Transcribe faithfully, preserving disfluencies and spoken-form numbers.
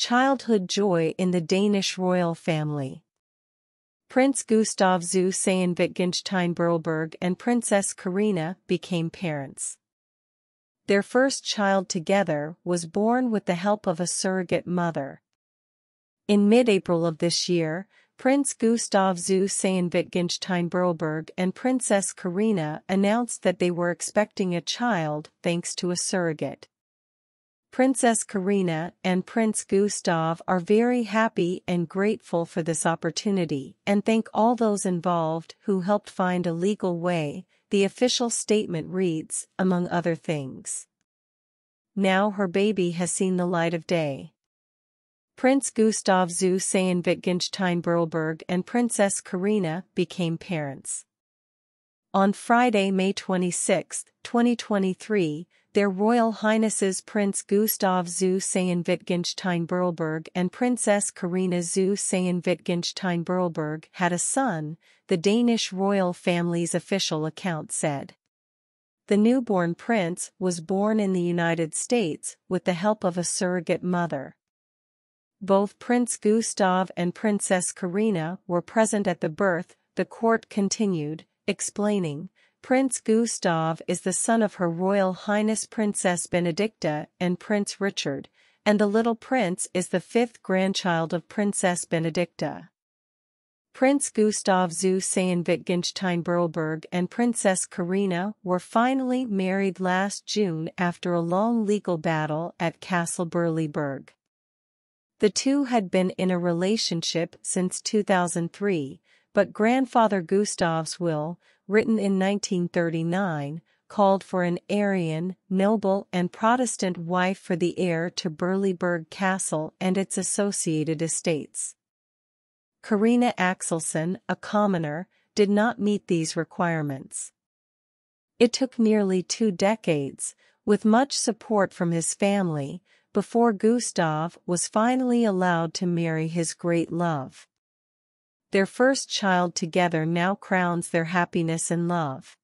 Childhood joy in the Danish royal family. Prince Gustav zu Sayn-Wittgenstein-Berleburg and Princess Carina became parents. Their first child together was born with the help of a surrogate mother. In mid-April of this year, Prince Gustav zu Sayn-Wittgenstein-Berleburg and Princess Carina announced that they were expecting a child thanks to a surrogate. Princess Carina and Prince Gustav are very happy and grateful for this opportunity and thank all those involved who helped find a legal way, the official statement reads, among other things. Now her baby has seen the light of day. Prince Gustav zu Sayn-Wittgenstein-Berleburg and Princess Carina became parents. On Friday, May twenty-sixth, twenty twenty-three, Their Royal Highnesses Prince Gustav zu Sayn-Wittgenstein-Berleburg and Princess Carina zu Sayn-Wittgenstein-Berleburg had a son, the Danish royal family's official account said. The newborn prince was born in the United States with the help of a surrogate mother. Both Prince Gustav and Princess Carina were present at the birth, the court continued, explaining, Prince Gustav is the son of Her Royal Highness Princess Benedicta and Prince Richard, and the little prince is the fifth grandchild of Princess Benedicta. Prince Gustav zu Sayn-Wittgenstein-Berleburg and Princess Carina were finally married last June after a long legal battle at Castle Berleburg. The two had been in a relationship since two thousand three, but grandfather Gustav's will, written in nineteen thirty-nine, called for an Arian, noble and Protestant wife for the heir to Berleburg Castle and its associated estates. Carina Axelson, a commoner, did not meet these requirements. It took nearly two decades, with much support from his family, before Gustav was finally allowed to marry his great love. Their first child together now crowns their happiness and love.